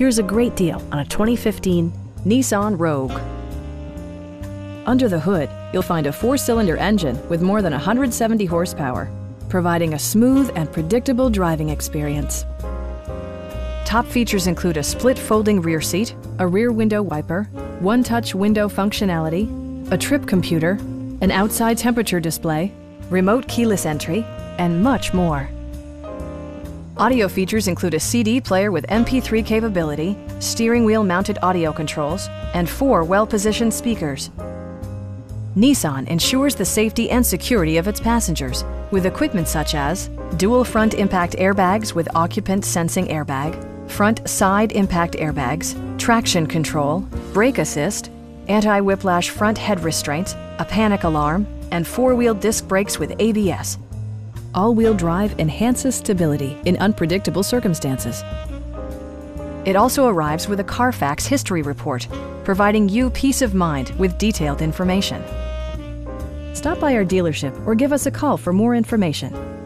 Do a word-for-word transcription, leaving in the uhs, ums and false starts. Here's a great deal on a twenty fifteen Nissan Rogue. Under the hood, you'll find a four-cylinder engine with more than one hundred seventy horsepower, providing a smooth and predictable driving experience. Top features include a split folding rear seat, a rear window wiper, one-touch window functionality, a trip computer, an outside temperature display, remote keyless entry, and much more. Audio features include a C D player with M P three capability, steering wheel mounted audio controls, and four well-positioned speakers. Nissan ensures the safety and security of its passengers with equipment such as dual front impact airbags with occupant sensing airbag, front side impact airbags, traction control, brake assist, anti-whiplash front head restraints, a panic alarm, and four-wheel disc brakes with A B S. All-wheel drive enhances stability in unpredictable circumstances. It also arrives with a Carfax history report, providing you peace of mind with detailed information. Stop by our dealership or give us a call for more information.